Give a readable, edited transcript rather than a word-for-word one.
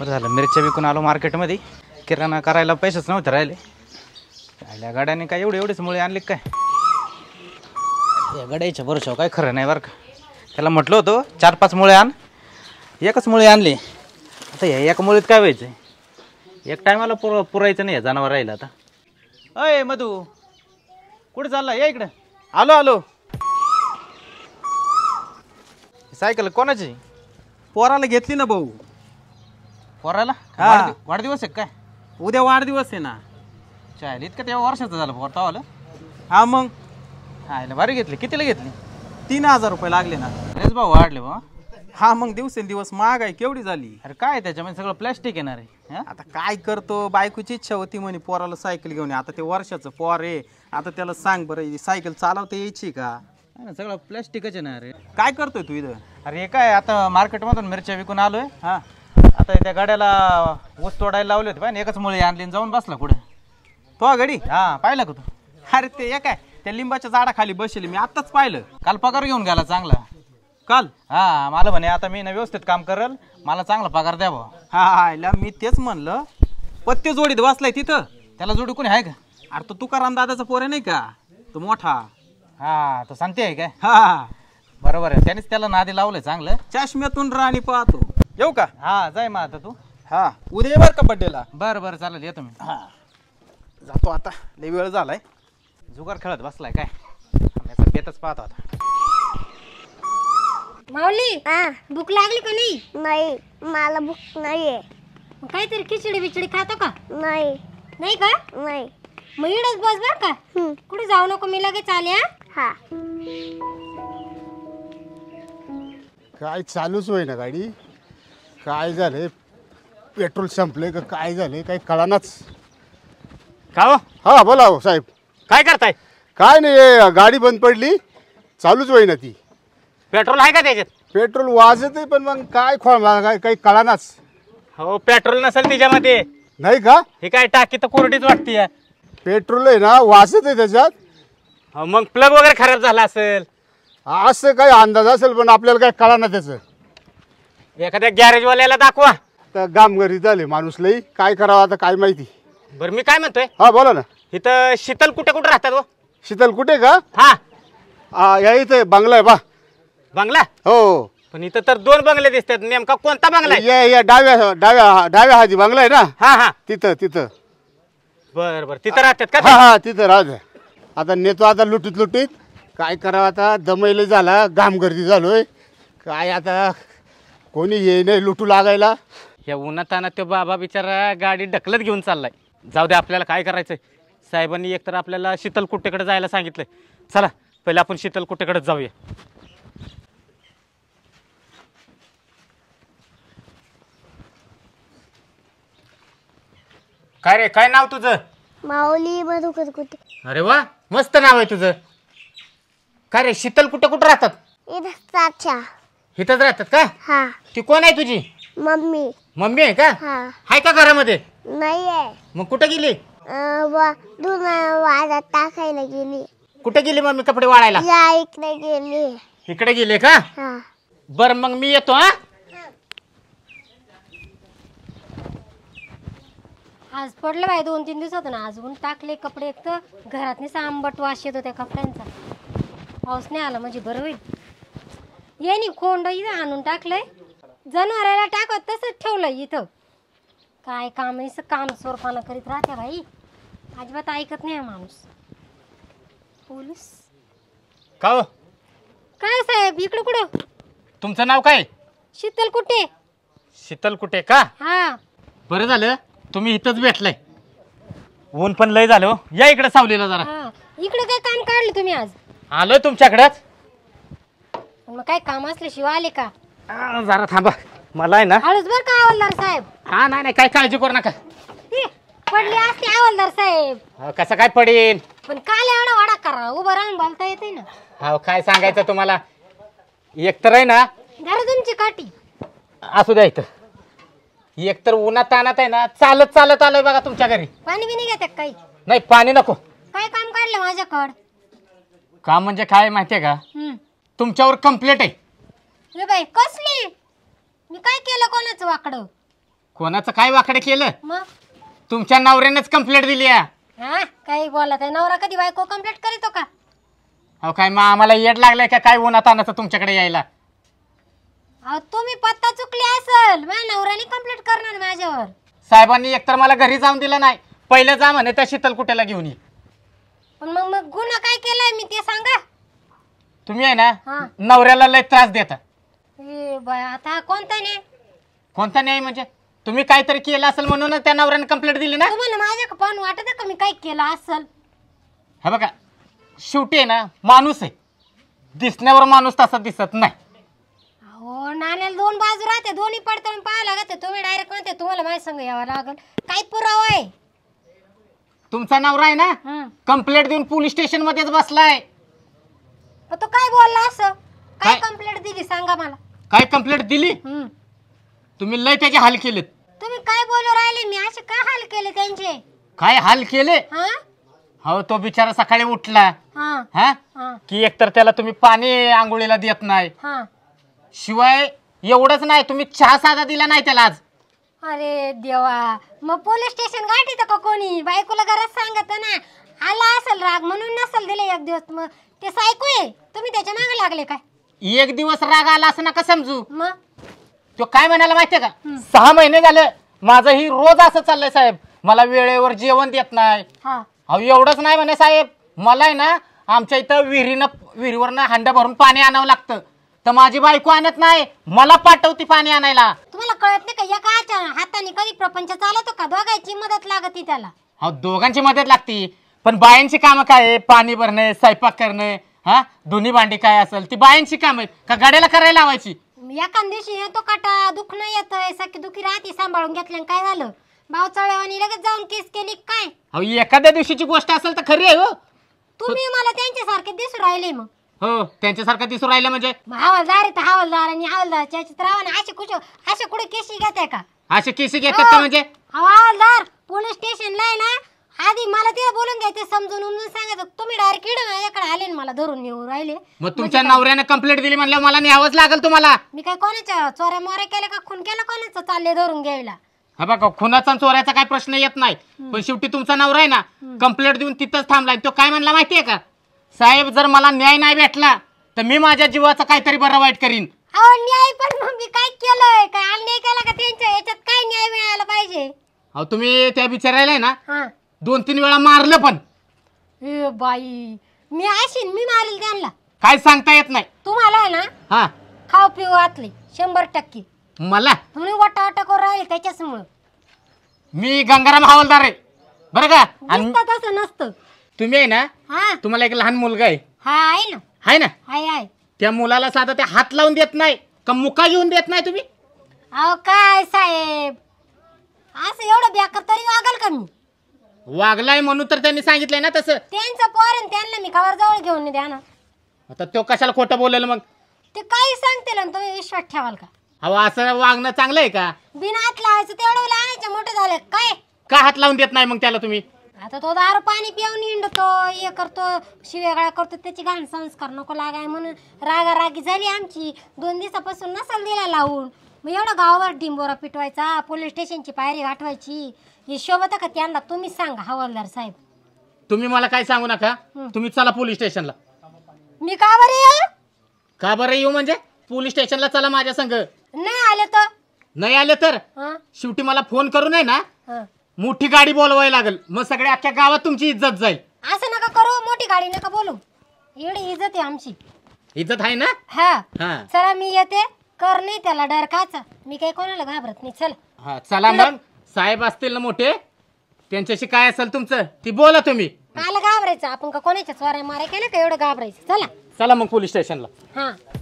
बरं झालं मिरच्या विकून आलो मार्केटमध्ये, किराणा करायला पैसेच नव्हते राहिले. आल्या गाड्याने काय एवढे एवढेच मुळे आणले काय? या गाड्याच्या भरोशावर काय खरं नाही बरं का. त्याला म्हटलं होतं 4-5 मुळे आण, एकच मुळे आणले. आता या एका मुळेत काय व्हायचं? एक टायमाला पुरायचं नाही जनावर राहिलं. आता अय मधू कुठे चालला? या इकडं. आलो आलो. सायकल कोणाची? पोराला घेतली ना भाऊ. पोराला वाढदिवस आहे काय? उद्या वाढदिवस आहे ना. चालेल. इतकं तेव्हा वर्षाचं झालं पोर तवाला. हा मग हायला भारी घेतली. कितीला घेतली? 3000 रुपये लागले ना. अरेच भाऊ वाढले बा. हा मग दिवसेंदिवस महाग आहे. केवढी झाली? अरे काय त्याच्यामध्ये सगळं प्लॅस्टिक येणार आहे. आता काय करतो, बायकोची इच्छा होती म्हणे पोराला सायकल घेऊन. आता ते वर्षाचं पोर आहे, आता त्याला सांग बरं सायकल चालवता यायची का? सगळं प्लॅस्टिकच येणार आहे. काय करतोय तू इथं? अरे काय आता मार्केटमधून मिरच्या विकून आलोय. हा आता त्या गाड्याला ऊस तोडायला लावले होते पण एकच मुळे आणली आणि जाऊन बसला कुठे तो गाडी. हा पाहिलं का तू? अरे ते काय त्या लिंबाच्या झाडाखाली बसले मी आत्ताच पाहिलं. काल पगार घेऊन गेला चांगला. काल? हा मला म्हणे आता मी ना व्यवस्थित काम करेल, मला चांगला पगार द्यावा. हा मी तेच म्हणलं पत्ते जोडीत बसलाय तिथं. त्याला जोडी कोणी आहे का? अरे तो तुकाराम दादाचा पोरे नाही का तो मोठा? हा तो सांगते आहे काय? हा बरोबर आहे. त्यानेच त्याला नादी लावलंय चांगलं. चष्म्यातून राणी पाहतो. येऊ का? हा जाय मग आता तू. हा उद्या बर का बड्डेला? बरं बरं चालेल येतो मी. हा जातो आता लय वेळ झालाय. जुगार खेळत बसलाय काय? आम्ही पेतच पाहतो आता. माऊली भूक लागली का नाही? नाही मला भूक नाहीये. काहीतरी खिचडी बिचडी खातो का? नाही. नाही का? नाही. मग इडच बस बर का, कुठे जाऊ नको. मी लगेच आले. हा काय चालूच होय ना गाडी. काय झालंय? पेट्रोल संपलंय का काय झालंय काय कळानाच का? हा बोला हो साहेब. काय करताय? काय नाही गाडी बंद पडली चालूच होई ना ती. पेट्रोल आहे का त्याच्यात? पेट्रोल वाजत आहे पण मग काय खोळ काही कळानाच. हो पेट्रोल नसेल त्याच्यामध्ये नाही का? हे काय टाकी तर कोरडीच वाटते. पेट्रोल आहे ना वाजत आहे त्याच्यात. मग प्लग वगैरे खराब झाला असेल असं काही अंदाज असेल पण आपल्याला काय कळा ना त्याचं. एखाद्या गॅरेजवाल्याला दाखवा. तर गामगरी झाले माणूस लई काय करावं आता काय माहिती. बरं मी काय म्हणतोय. हा बोला ना. इथं शीतल कुठे कुठे राहतात हो? शीतल कुठे का? हा या इथे बंगला आहे बा. बंगला? हो पण इथं तर 2 बंगले दिसतात. नेमका कोणता बंगला आहे? या डाव्या डाव्या डाव्या हाती बंगला आहे ना. हा हा तिथं तिथं. बर बर तिथं राहतात का? हा हा तिथं राहत. आता नेतो आता लुटीत लुटीत. काय करावं आता दमैले झाला घामगर्दी झालोय. काय आता कोणी ये नाही लुटू लागायला. या उन्हातानात तो बाबा बिचारा गाडी ढकलत घेऊन चाललाय. जाऊ दे आपल्याला काय करायचंय. साहेबांनी एकतर आपल्याला शीतल कुटेकडे जायला सांगितलंय. चला पहिले आपण शीतल कुटेकडे जाऊया. काय रे काय नाव तुझं? माऊली कुटे. अरे वा मस्त नाव आहे तुझं. काय रे शीतल कुठे कुठे राहतात? इथंच राहतात का? हा. ती कोण आहे तुझी? मम्मी. मम्मी आहे का? आहे का घरामध्ये? नाही आहे. मग कुठे गेली? वाळत टाकायला गेली. कुठे गेली मम्मी? कपडे वाळायला. इकडे गेली. इकडे गेले का? बर मग मी येतो. हा आज पडलं बाय 2-3 दिवसातून. आज ऊन टाकले कपडे. एक तर घरात नाही आंबट वास येतो त्या कपड्यांचा. पाऊस नाही आला म्हणजे बरं होईल. ये नाही कोंड इथं आणून टाकलंय जनावराला टाकत तसंच ठेवलंय इथं. काय काम आहे काम सोरपाना करीत राहत्या भाई. अजिबात ऐकत नाही माणूस. पोलीस का? काय साहेब इकडं कुठं? तुमचं नाव काय? शीतल कुटे. शीतल कुटे का? हा बरं झालं तुम्ही इथंच भेटलाय. ऊन पण लय झालं. या इकडे सावलीला जरा. इकडे काय काम काढलं तुम्ही आज? आलोय तुमच्याकडेच. मग काय काम असल्याशिवाय आले का? जरा थांबा मला आहे ना हळूच बर का हवालदार साहेब. हा नाही नाही काय काळजी करू नका. पडली असते हवालदार साहेब. कसं काय पडेल पण काल एवढा वाडा करा उभं राहून बोलता येते ना. हा काय सांगायचं तुम्हाला. एकतर आहे ना जरा तुमची काठी असू द्या. इथं एकतर उन्हात तानात आहे ना चालत चालत आलोय बघा तुमच्या घरी. पाणी बिणी घेतात काही? नाही पाणी नको. काय काम काढलं माझ्याकडं? काम म्हणजे काय माहितीये का? तुमच्यावर कंप्लेंट आहे. कसली? मी काय केलं कोणाचं वाकडं? कोणाचं काय वाकडे केलं? तुमच्या नवऱ्यानेच कंप्लेंट दिली आहे. हां काही बोलत आहे नवरा कधी बायको कंप्लेंट करीतो का? अहो काय मग आम्हाला येड लागलाय का काय उन्हातानाचं तुमच्याकडे यायला? अहो तुम्ही पत्ता चुकली असेल. माझ्या नवऱ्याने कंप्लेंट करणार माझ्यावर. साहेबांनी एकतर मला घरी जाऊन दिलं नाही. पहिले जा म्हणे त्या शीतल कुटेला घेऊन ये. पण मग मग गुन्हा काय केलाय मी ते सांगा. तुम्ही आहे ना नवऱ्याला लय त्रास देता. ए बाय आता कोणता नाही म्हणजे तुम्ही काहीतरी केलं असेल म्हणून त्या नवऱ्याने कंप्लेंट दिली ना. तुम्हाला माझ्या पण वाटतं का मी काय केलं असेल? हे बघा शेवटी आहे ना माणूस आहे. दिसण्यावर माणूस तसा दिसत नाही. हो नाण्याला दोन बाजू राहते. दोन्ही पडताळून पाहावं लागते. तुम्ही डायरेक्ट म्हणते तुम्हाला माझ्या संग यावं लागल. काय पुरावा आहे? तुमचा नवरा आहे ना कंप्लेंट देऊन पोलीस स्टेशन मध्येच बसलाय. तो काय बोलला असं? काय कंप्लेंट दिली सांगा मला. काय कंप्लेंट दिली? तुम्ही लय त्याचे हाल केलेत. तुम्ही काय बोलू राहिले? मी असे का हाल केले त्यांचे? काय हाल केले? हो तो बिचारा सकाळी उठला की एकतर त्याला तुम्ही पाणी आंघोळीला देत नाही. शिवाय एवढंच नाही तुम्ही चहा साधा दिला नाही त्याला आज. अरे देवा मग पोलीस स्टेशन गाठीत का कोणी? बायकोला घरात सांगत ना. आला असेल राग म्हणून नसेल दिले एक दिवस. मग ते सायको तुम्ही त्याच्या मागे लागले काय? एक दिवस राग आला असं नका समजू. मग तो काय म्हणाला माहितीये का? 6 महिने झाले माझं ही रोज असं चाललंय साहेब. मला वेळेवर जेवण देत नाही. अहो एवढंच नाही म्हणे साहेब मला आहे ना आमच्या इथं विहिरीवरनं हांडा भरून पाणी आणावं लागतं. तर माझी बायको आणत नाही मला पाठवती पाणी आणायला. तुम्हाला कळत नाही का एकाच्या हाताने कधी प्रपंच चालतो का? दोघांची मदत लागती त्याला. अहो दोघांची मदत लागती पण बायांची कामं काय? पाणी भरणे स्वयंपाक करणे हा दोन्ही भांडी काय असेल ती बायांची कामं का गाड्याला करायला लावायची? एखाद दिवशी येतो काटा दुखणं येतंय सखी दुखी राहते सांभाळून घेतल्यानं काय झालं? बावचळ्यावानी लगेच जाऊन केस केली काय? अहो एखाद्या दिवशीची गोष्ट असेल तर खरी आहे. हो तुम्ही मला त्यांच्यासारखे दिसू राहिले. मग हो त्यांच्यासारखं दिसू राहिले म्हणजे हवालदार आहे तर हवालदार आणि हवालदारच्या चित्रावाने असे कुठे असे कुठे केसी घेताय का? असे केसी घेतात का म्हणजे? हवालदार पोलीस स्टेशनला आहे ना आधी मला ते बोलून घ्यायचं समजून उमजून सांगायचं. तुम्ही डायरेक्ट माझ्याकडे आले मला धरून येऊ राहिले. मग तुमच्या नवऱ्याने कंप्लेंट दिली म्हणल्यावर मला न्यावंच लागेल तुम्हाला. मी काय कोणाच्या चोऱ्या मोऱ्या केल्या का? खून केला कोणाचं चालले धरून घ्यायला? हा बघा खुनाचा चोऱ्याचा काय प्रश्न येत नाही. पण शेवटी तुमचा नवरा आहे ना कंप्लेंट देऊन तिथंच थांबला. तो काय म्हणला माहितीये का? साहेब जर मला न्याय नाही भेटला तर मी माझ्या जीवाचं काहीतरी बरं वाईट करीन. अहो न्याय पण मी काय केलंय? काय अन्याय केला का त्यांच्या याच्यात? काय न्याय मिळायला पाहिजे? अहो तुम्ही त्या बिचारायला ना 2-3 वेळा मारलं. पण ए बाई मी आशीन मी मारेल त्यांना काय सांगता येत नाही. तुम्हाला आहे ना खाऊ पिऊ घातले 100%. मला तुम्ही वाटावाटा करून राहिले त्याच्यामुळे. मी गंगाराम हवालदार आहे बरं का? तसं नसतं. तुम्ही आहे ना तुम्हाला एक लहान मुलगा आहे. हाय ना हाय त्या मुलाला साधा ते हात लावून देत नाही का मुका घेऊन देत नाही तुम्ही? अहो काय साहेब असं एवढं बेकार तरी वागाल का? मी वागलाय म्हणून तर त्यांनी सांगितलंय ना तसं. त्यांचं पोरण त्यांना मी खबर जवळ घेऊन द्या ना. आता तो कशाला खोटं बोललं? मग ते काही सांगतील आणि तुम्ही विश्वास ठेवाल का? अहो असं वागणं चांगलं आहे का? बिना हात लावायचं तेवढं लावायचं मोठं झालं काय? का हात लावून देत नाही मग त्याला तुम्ही? आता तो दारू पाणी पिऊन हिंडतो हे करतो शिवेगाळा करतो. त्याची घाण संस्कार नको लागाय म्हणून रागारागी झाली आमची. 2 दिवसापासून नसल दिला लावून. मग एवढं गावावर डिंबोरा पिटवायचा पोलीस स्टेशनची पायरी गाठवायची हे शोभत का त्यांना? तुम्हीच सांगा हवालदार साहेब. तुम्ही मला काय सांगू नका. तुम्ही चला पोलीस स्टेशनला. मी का बरं येऊ? का बरं येऊ म्हणजे? पोलीस स्टेशनला चला माझ्या संग. नाही आले तर? नाही आले तर शेवटी मला फोन करू नाही ना मोठी गाडी बोलवायला लागेल. मग सगळ्या अख्ख्या गावात तुमची इज्जत जाईल. असं नका करू मोठी गाडी नका बोलू. एवढी इज्जत आहे आमची. इज्जत आहे ना? हा चला मी येते. कर नाही त्याला डर काचा. मी काही कोणाला घाबरत नाही. चला हा चला. मग साहेब असतील ना मोठे त्यांच्याशी काय असेल तुमचं ती बोला. तुम्ही काला घाबरायचं आपण का कोणाच्या चोऱ्या माऱ्या केल्या का एवढं घाबरायचं? चला चला मग पोलीस स्टेशनला. हा.